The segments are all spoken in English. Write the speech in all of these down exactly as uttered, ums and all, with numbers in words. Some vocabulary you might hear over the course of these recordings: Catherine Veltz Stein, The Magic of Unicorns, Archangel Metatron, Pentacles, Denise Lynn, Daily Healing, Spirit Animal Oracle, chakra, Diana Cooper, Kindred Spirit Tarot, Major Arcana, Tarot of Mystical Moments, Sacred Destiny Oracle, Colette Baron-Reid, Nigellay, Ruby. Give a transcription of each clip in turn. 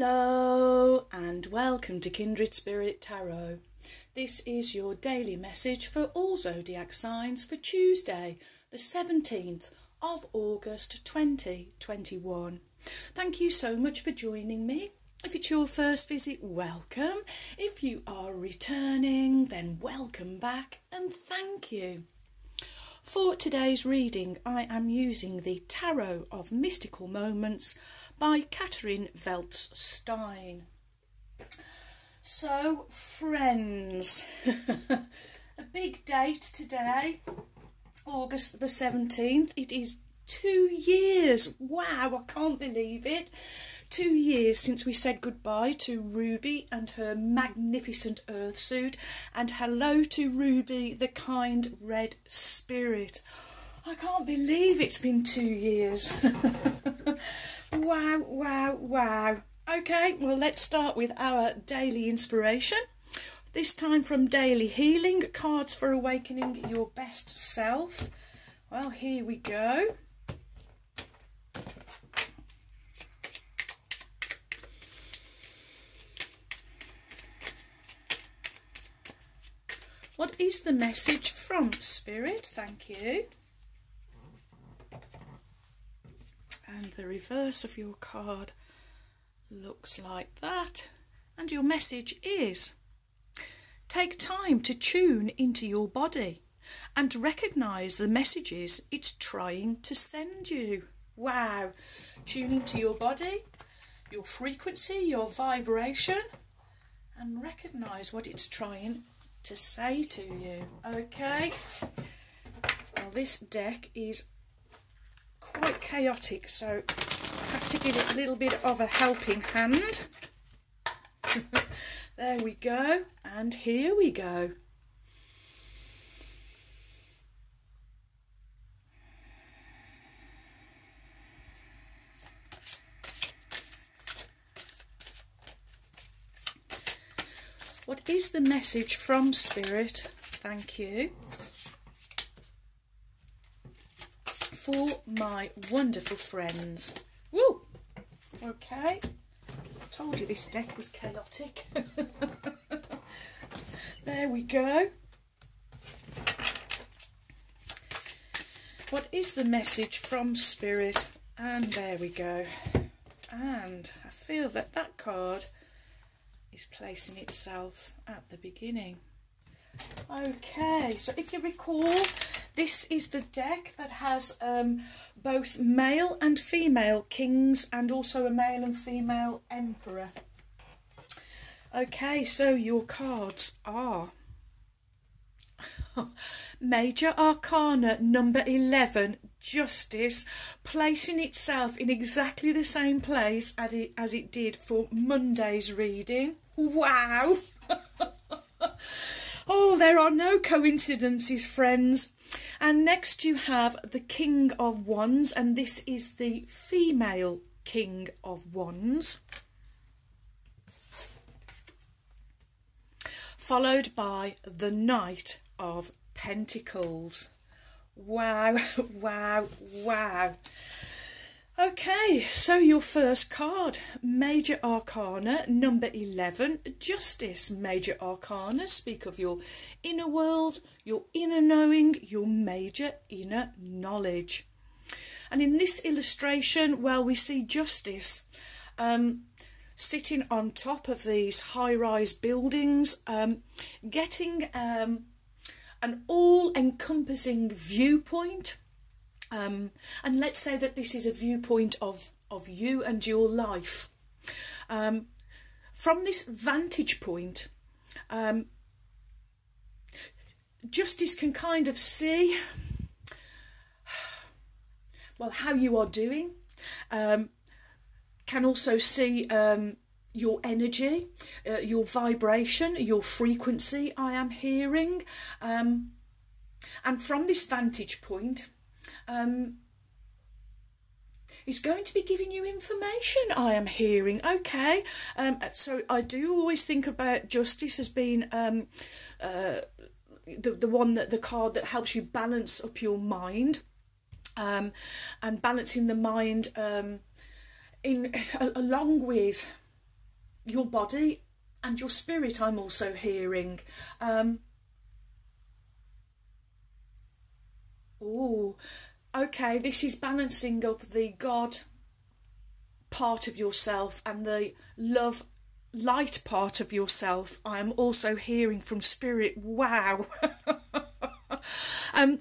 Hello and welcome to Kindred Spirit Tarot. This is your daily message for all zodiac signs for Tuesday, the seventeenth of August twenty twenty-one. Thank you so much for joining me. If it's your first visit, welcome. If you are returning, then welcome back and thank you. For today's reading, I am using the Tarot of Mystical Moments by Catherine Veltz Stein. So, friends, a big date today, August the seventeenth. It is two years. Wow, I can't believe it. Two years since we said goodbye to Ruby and her magnificent earth suit, and hello to Ruby, the kind red spirit. I can't believe it's been two years. Wow, wow, wow. Okay, well, let's start with our daily inspiration. This time from Daily Healing, cards for awakening your best self. Well, here we go. What is the message from Spirit? Thank you. And the reverse of your card looks like that. And your message is, take time to tune into your body and recognise the messages it's trying to send you. Wow. Tuning to your body, your frequency, your vibration, and recognise what it's trying to say to you. Okay. Well, this deck is quite chaotic, so I have to give it a little bit of a helping hand. There we go, and here we go. What is the message from Spirit? Thank you. For my wonderful friends. Woo! Okay. I told you this deck was chaotic. There we go. What is the message from Spirit? And there we go. And I feel that that card is placing itself at the beginning. Okay, so if you recall, this is the deck that has um, both male and female kings and also a male and female emperor. Okay, so your cards are Major Arcana number eleven, Justice, placing itself in exactly the same place as it, as it did for Monday's reading. Wow! Oh, there are no coincidences, friends. And next you have the King of Wands, and this is the female King of Wands, followed by the Knight of Pentacles. Wow, wow, wow. Okay, so your first card, Major Arcana number eleven, Justice. Major Arcana speak of your inner world, your inner knowing, your major inner knowledge. And in this illustration, well, we see Justice um, sitting on top of these high-rise buildings, um, getting um, an all-encompassing viewpoint. Um, and let's say that this is a viewpoint of, of you and your life. Um, from this vantage point, um, Justice can kind of see, well, how you are doing, um, can also see um, your energy, uh, your vibration, your frequency, I am hearing. Um, and from this vantage point, Um, is going to be giving you information, I am hearing. Okay, um, so I do always think about Justice as being um, uh, the, the one that the card that helps you balance up your mind, um, and balancing the mind um, in along with your body and your spirit, I'm also hearing. Um, oh, okay, this is balancing up the God part of yourself and the love light part of yourself. I am also hearing from spirit. Wow. um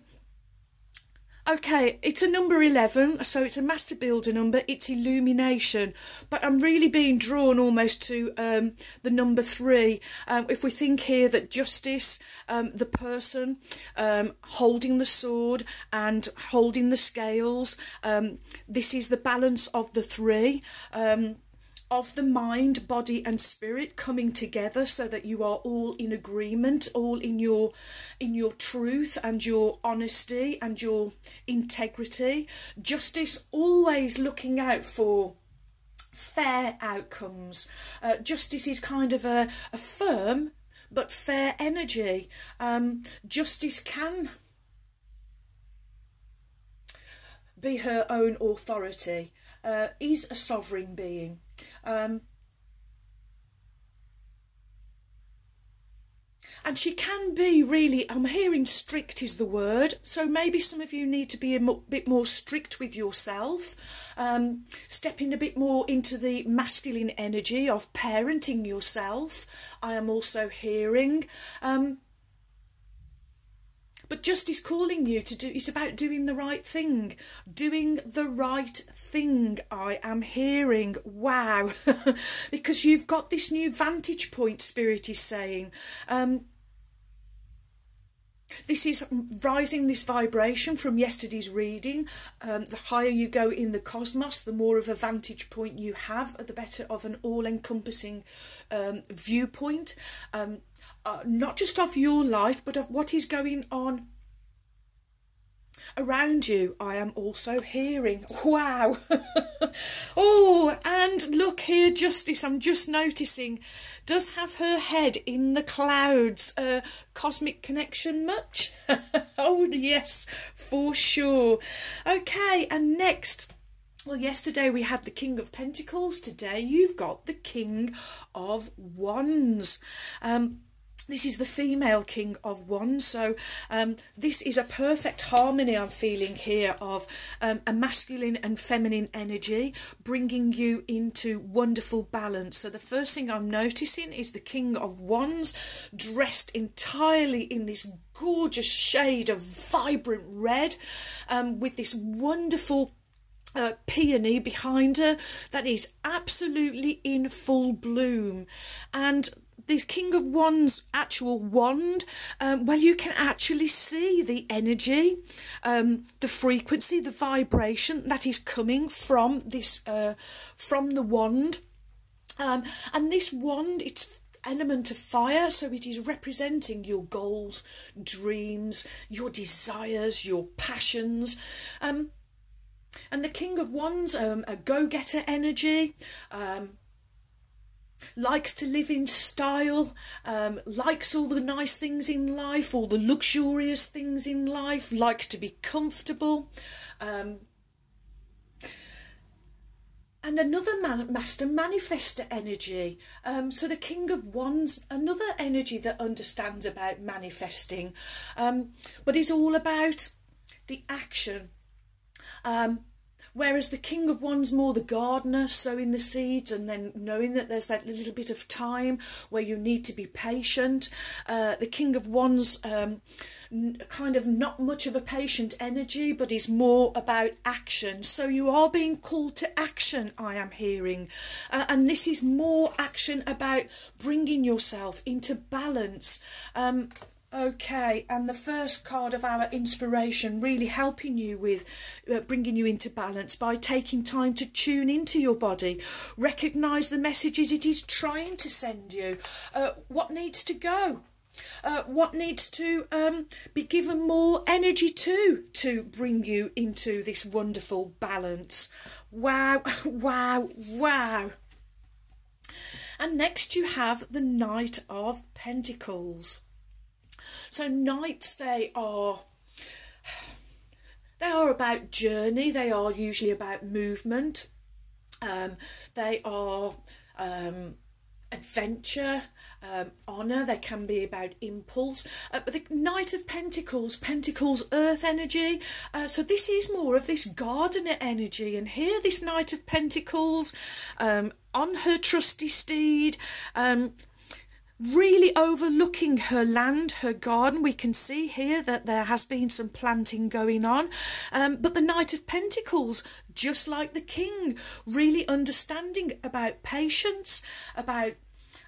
okay, it's a number eleven, so it's a master builder number. It's illumination, but I'm really being drawn almost to um the number three. Um if we think here that justice, um the person um holding the sword and holding the scales, um this is the balance of the three, um of the mind, body and spirit coming together so that you are all in agreement, all in your in your truth and your honesty and your integrity. Justice always looking out for fair outcomes. Uh, justice is kind of a, a firm but fair energy. Um, justice can be her own authority, uh, is a sovereign being. Um, and she can be really, I'm hearing strict is the word, so maybe some of you need to be a mo bit more strict with yourself, um, stepping a bit more into the masculine energy of parenting yourself, I am also hearing. Um, but justice calling you to do, it's about doing the right thing, doing the right thing, I am hearing. Wow. Because you've got this new vantage point, spirit is saying. Um, this is rising, this vibration from yesterday's reading. Um, the higher you go in the cosmos, the more of a vantage point you have, the better of an all-encompassing um, viewpoint. Um, Uh, not just of your life, but of what is going on around you, I am also hearing. Wow. Oh, and look here, justice, I'm just noticing, does have her head in the clouds. Uh, cosmic connection much? Oh, yes, for sure. Okay, and next... Well, yesterday we had the King of Pentacles. Today you've got the King of Wands. Um, this is the female King of Wands. So um, this is a perfect harmony I'm feeling here of um, a masculine and feminine energy, bringing you into wonderful balance. So the first thing I'm noticing is the King of Wands dressed entirely in this gorgeous shade of vibrant red, um, with this wonderful Uh, peony behind her that is absolutely in full bloom. And the King of Wands actual wand, um, well, you can actually see the energy, um, the frequency, the vibration that is coming from this uh, from the wand, um, and this wand, it's element of fire, so it is representing your goals, dreams, your desires, your passions. um And the King of Wands, um, a go-getter energy, um, likes to live in style, um, likes all the nice things in life, all the luxurious things in life, likes to be comfortable. Um, and another man master manifester energy. Um, so the King of Wands, another energy that understands about manifesting, um, but is all about the action. Um, whereas the King of Wands, more the gardener, sowing the seeds and then knowing that there's that little bit of time where you need to be patient. Uh, the King of Wands, um, kind of not much of a patient energy, but is more about action. So you are being called to action, I am hearing. Uh, and this is more action about bringing yourself into balance. Um, Okay, and the first card of our inspiration, really helping you with uh, bringing you into balance by taking time to tune into your body, recognise the messages it is trying to send you, uh, what needs to go, uh, what needs to um, be given more energy to, to bring you into this wonderful balance. Wow, wow, wow. And next you have the Knight of Pentacles. So knights, they are, they are about journey, they are usually about movement, um, they are um, adventure, um, honour, they can be about impulse. Uh, but the Knight of Pentacles, Pentacles, Earth energy. Uh, so this is more of this gardener energy. And here this Knight of Pentacles um, on her trusty steed, um, really overlooking her land, her garden. We can see here that there has been some planting going on. Um, but the Knight of Pentacles, just like the King, really understanding about patience, about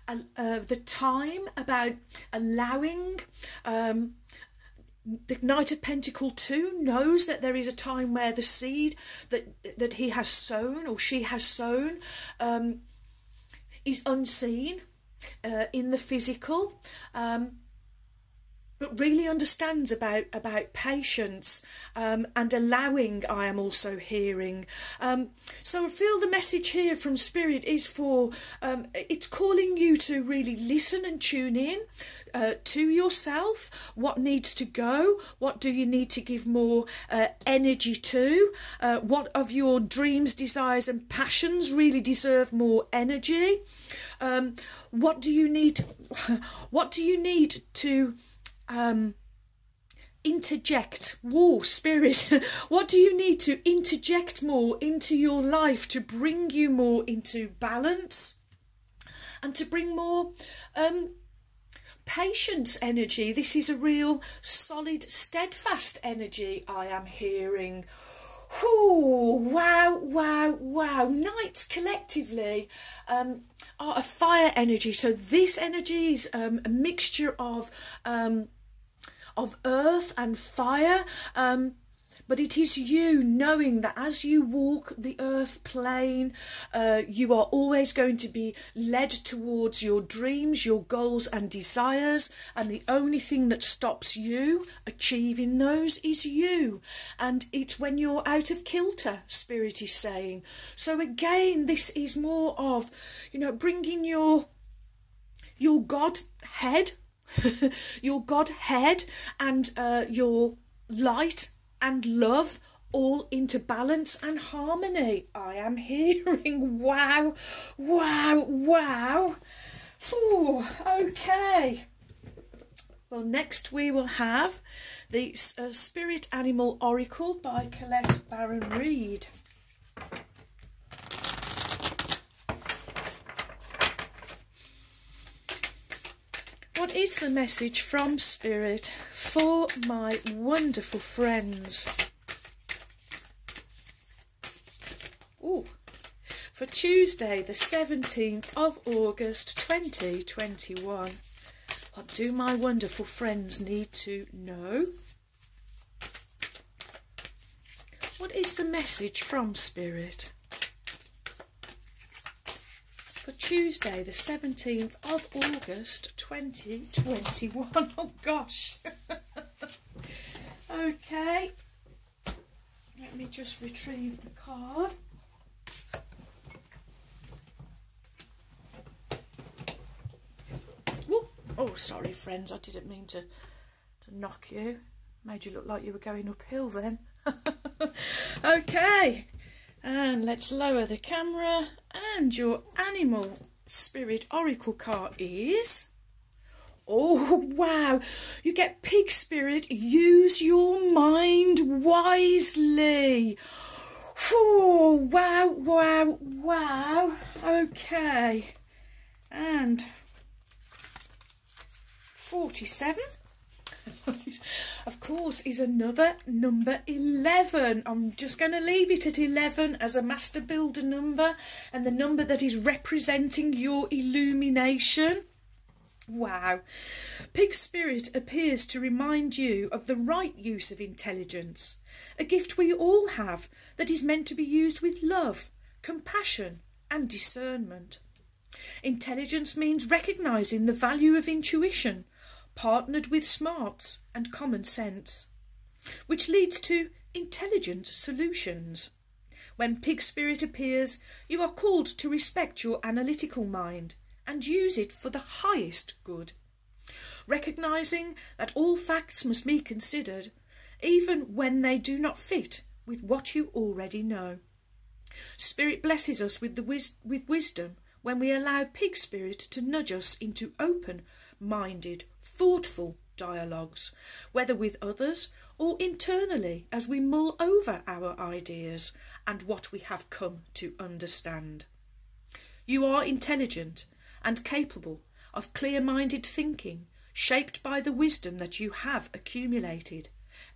uh, uh, the time, about allowing. Um, the Knight of Pentacle too knows that there is a time where the seed that, that he has sown or she has sown um, is unseen. Uh, in the physical, um, but really understands about about patience um, and allowing. I am also hearing, um, so I feel the message here from Spirit is for um, it's calling you to really listen and tune in uh, to yourself. What needs to go? What do you need to give more uh, energy to? Uh, what of your dreams, desires, and passions really deserve more energy? Um, What do you need? What do you need to um, interject? Whoa, Spirit! What do you need to interject more into your life to bring you more into balance and to bring more um, patience energy? This is a real solid, steadfast energy I am hearing. Whoo! Wow! Wow! Wow! Knights collectively. Um, are a fire energy, so this energy is um, a mixture of um, of earth and fire, um, but it is you knowing that as you walk the earth plane, uh, you are always going to be led towards your dreams, your goals and desires, and the only thing that stops you achieving those is you. And it's when you're out of kilter, Spirit is saying. So again, this is more of, you know, bringing your, your Godhead, your Godhead and uh, your light and love all into balance and harmony. I am hearing. Wow, wow, wow. Ooh, okay. Well, next we will have the uh, Spirit Animal Oracle by Colette Baron-Reid. What is the message from Spirit for my wonderful friends? Ooh, for Tuesday the seventeenth of August twenty twenty-one. What do my wonderful friends need to know? What is the message from Spirit? For Tuesday the seventeenth of August twenty twenty-one. Oh gosh. Okay, let me just retrieve the card. Ooh. Oh, sorry friends, I didn't mean to, to knock you. Made you look like you were going uphill then. Okay, and let's lower the camera. And your animal spirit oracle card is, oh wow, you get pig spirit, use your mind wisely. Oh wow, wow, wow. Okay, and forty-seven of course is another number eleven. I'm just going to leave it at eleven as a master builder number, and the number that is representing your illumination. Wow. Pig spirit appears to remind you of the right use of intelligence, a gift we all have that is meant to be used with love, compassion and discernment. Intelligence means recognising the value of intuition, partnered with smarts and common sense, which leads to intelligent solutions. When pig spirit appears, you are called to respect your analytical mind and use it for the highest good, recognising that all facts must be considered, even when they do not fit with what you already know. Spirit blesses us with the wis with wisdom when we allow pig spirit to nudge us into open-minded, thoughtful dialogues, whether with others or internally, as we mull over our ideas and what we have come to understand. You are intelligent and capable of clear-minded thinking, shaped by the wisdom that you have accumulated,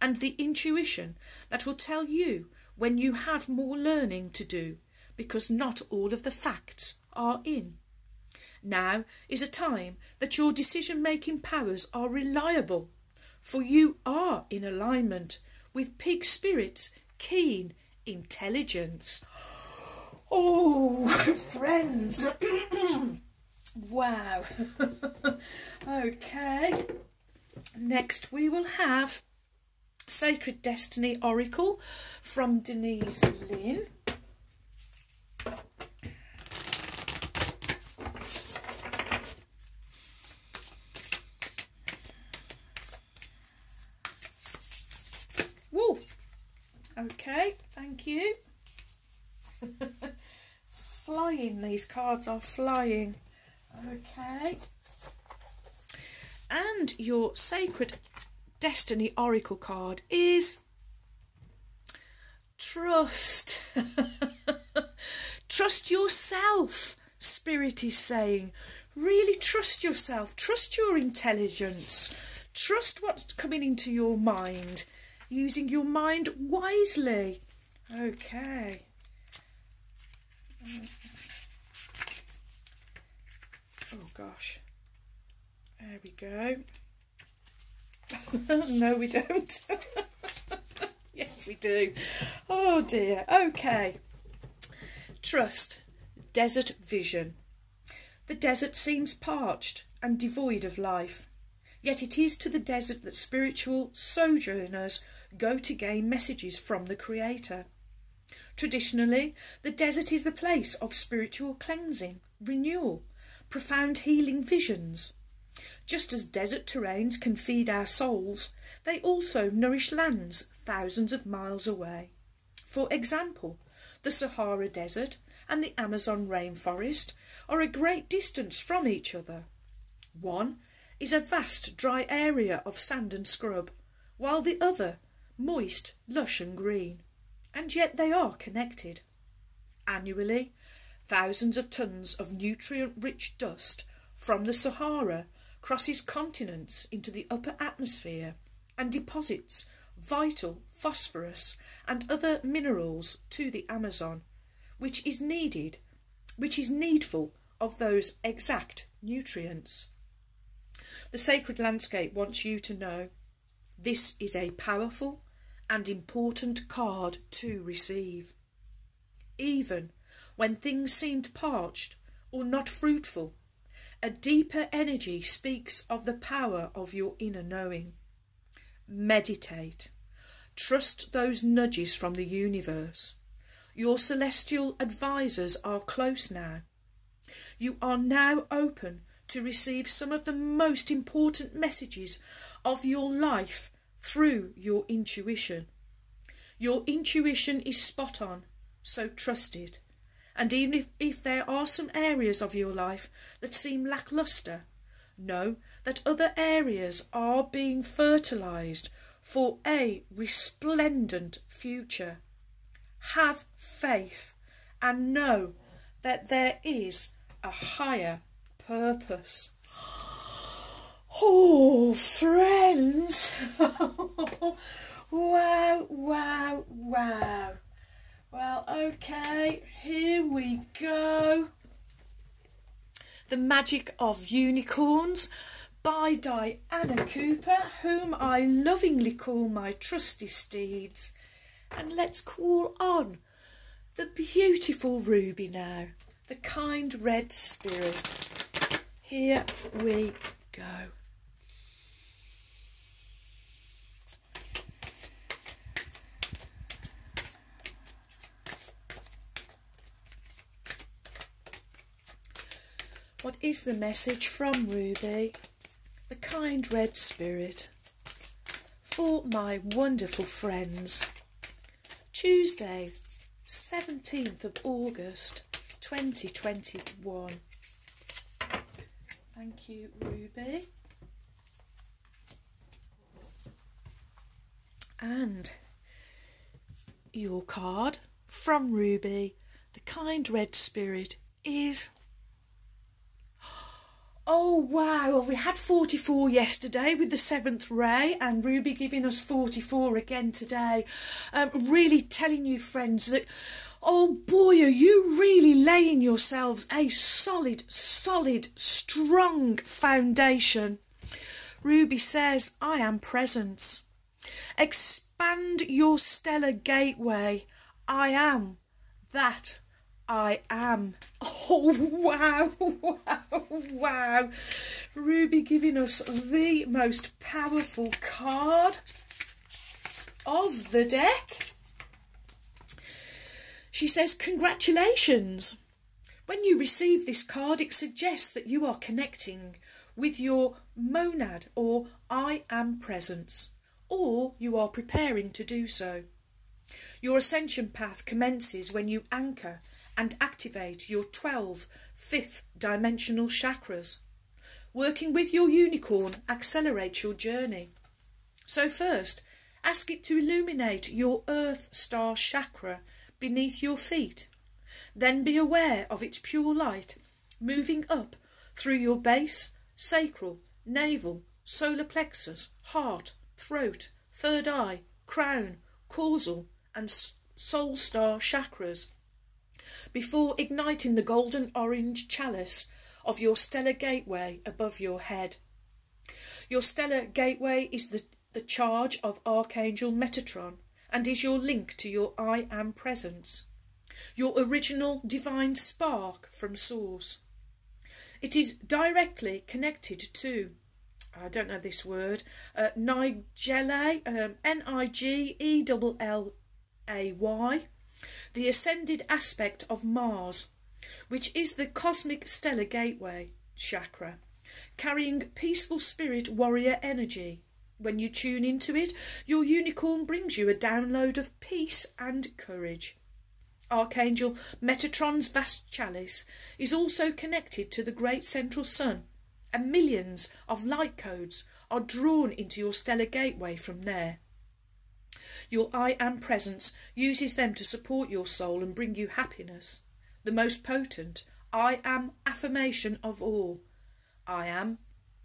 and the intuition that will tell you when you have more learning to do, because not all of the facts are in. Now is a time that your decision-making powers are reliable, for you are in alignment with pig spirit's keen intelligence. Oh, friends. Wow. Okay. Next we will have Sacred Destiny Oracle from Denise Lynn. Whoa. Okay, thank you. Flying, these cards are flying. Okay. And your Sacred Destiny Oracle card is trust. Trust yourself, Spirit is saying. Really trust yourself. Trust your intelligence. Trust what's coming into your mind. Using your mind wisely. Okay. Oh, gosh. There we go. No, we don't. Yes, we do. Oh, dear. Okay. Trust. Desert vision. The desert seems parched and devoid of life. Yet it is to the desert that spiritual sojourners go to gain messages from the Creator. Traditionally, the desert is the place of spiritual cleansing, renewal, profound healing visions. Just as desert terrains can feed our souls, they also nourish lands thousands of miles away. For example, the Sahara Desert and the Amazon rainforest are a great distance from each other. One is a vast dry area of sand and scrub, while the other moist, lush and green. And yet they are connected. Annually, thousands of tons of nutrient-rich dust from the Sahara crosses continents into the upper atmosphere and deposits vital phosphorus and other minerals to the Amazon, which is needed, which is needful of those exact nutrients. The sacred landscape wants you to know this is a powerful and important card to receive. Even when things seemed parched or not fruitful, a deeper energy speaks of the power of your inner knowing. Meditate. Trust those nudges from the universe. Your celestial advisors are close now. You are now open to receive some of the most important messages of your life through your intuition. Your intuition is spot on, so trust it. And even if, if there are some areas of your life that seem lacklustre, know that other areas are being fertilised for a resplendent future. Have faith and know that there is a higher purpose. Oh, friends! Wow, wow, wow. Well, okay, here we go. The Magic of Unicorns by Diana Cooper, whom I lovingly call my trusty steeds. And let's call on the beautiful Ruby now, the kind red spirit. Here we go. What is the message from Ruby, the kind red spirit, for my wonderful friends? Tuesday, seventeenth of August, twenty twenty-one. Thank you, Ruby. And your card from Ruby, the Kindred Spirit, is... Oh wow, well, we had forty-four yesterday with the seventh ray, and Ruby giving us forty-four again today. Um, really telling you, friends, that oh boy, are you really laying yourselves a solid, solid, strong foundation. Ruby says, I am presence. Expand your stellar gateway. I am that I am. Oh wow, wow, wow. Ruby giving us the most powerful card of the deck. She says, congratulations. When you receive this card, it suggests that you are connecting with your monad, or I am presence, or you are preparing to do so. Your ascension path commences when you anchor and activate your twelve fifth dimensional chakras. Working with your unicorn accelerates your journey. So first, ask it to illuminate your earth star chakra beneath your feet. Then be aware of its pure light moving up through your base, sacral, navel, solar plexus, heart, throat, third eye, crown, causal and soul star chakras, before igniting the golden orange chalice of your stellar gateway above your head. Your stellar gateway is the, the charge of Archangel Metatron and is your link to your I Am Presence, your original divine spark from Source. It is directly connected to, I don't know this word, uh, Nigellay, um, N I G E L L A Y, the ascended aspect of Mars, which is the cosmic stellar gateway chakra, carrying peaceful spirit warrior energy. When you tune into it, your unicorn brings you a download of peace and courage. Archangel Metatron's vast chalice is also connected to the great central sun, and millions of light codes are drawn into your stellar gateway from there. Your I Am Presence uses them to support your soul and bring you happiness. The most potent I Am affirmation of all, I am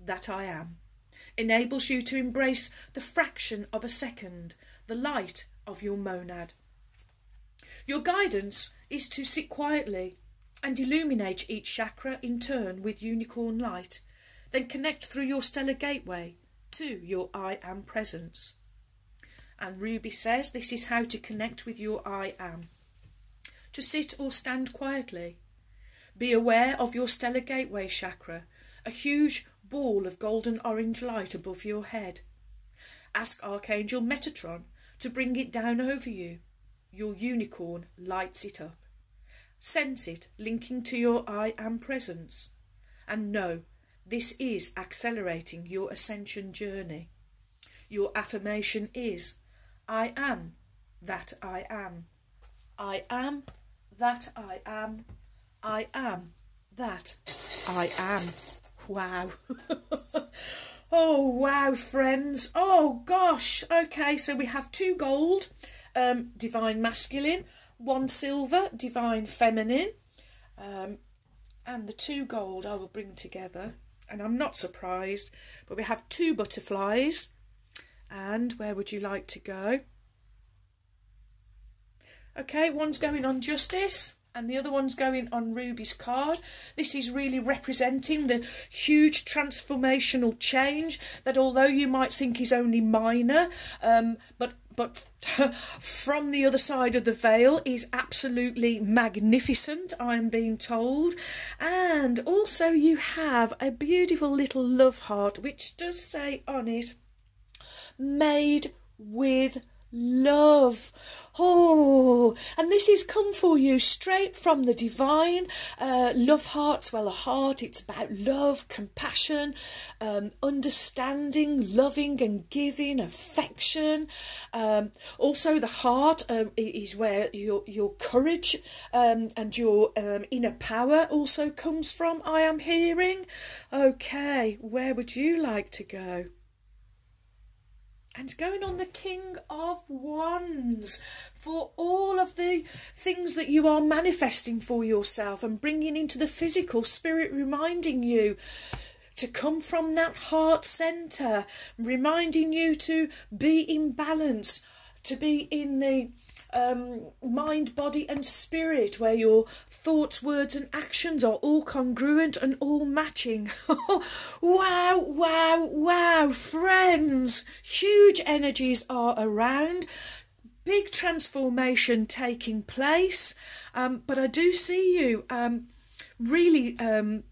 that I am, enables you to embrace the fraction of a second, the light of your monad. Your guidance is to sit quietly and illuminate each chakra in turn with unicorn light, then connect through your stellar gateway to your I Am Presence. And Ruby says this is how to connect with your I Am. To sit or stand quietly. Be aware of your stellar gateway chakra, a huge ball of golden orange light above your head. Ask Archangel Metatron to bring it down over you. Your unicorn lights it up. Sense it linking to your I Am Presence. And know this is accelerating your ascension journey. Your affirmation is, I am that I am. I am that I am. I am that I am. Wow. Oh, wow, friends. Oh, gosh. Okay, so we have two gold, um, divine masculine, one silver, divine feminine, um, and the two gold I will bring together. And I'm not surprised, but we have two butterflies. And where would you like to go? Okay, one's going on Justice and the other one's going on Ruby's card. This is really representing the huge transformational change that, although you might think is only minor, um, but but from the other side of the veil is absolutely magnificent, I'm being told. And also you have a beautiful little love heart, which does say on it, made with love. Oh, and this has come for you straight from the divine. Uh, love hearts, well, a heart, it's about love, compassion, um, understanding, loving and giving, affection. Um, also, the heart um, is where your, your courage um, and your um, inner power also comes from, I am hearing. Okay, where would you like to go? And going on the King of Wands for all of the things that you are manifesting for yourself and bringing into the physical, spirit reminding you to come from that heart centre, reminding you to be in balance, to be in the um, mind, body and spirit where your thoughts, words and actions are all congruent and all matching. Wow, wow, wow, friends, huge energies are around, big transformation taking place, um, but I do see you um, really um,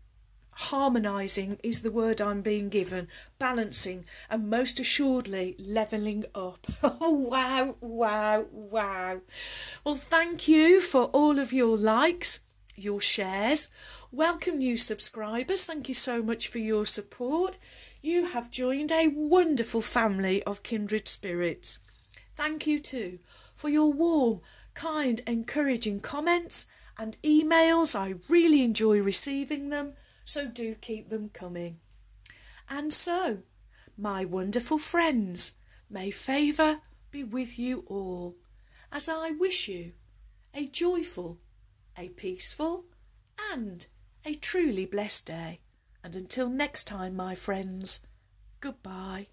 harmonising is the word I'm being given, balancing and most assuredly levelling up. Oh wow, wow, wow. Well, thank you for all of your likes, your shares. Welcome new subscribers, thank you so much for your support. You have joined a wonderful family of kindred spirits. Thank you too for your warm, kind, encouraging comments and emails. I really enjoy receiving them. So do keep them coming. And so, my wonderful friends, may favour be with you all, as I wish you a joyful, a peaceful, and a truly blessed day. And until next time, my friends, goodbye.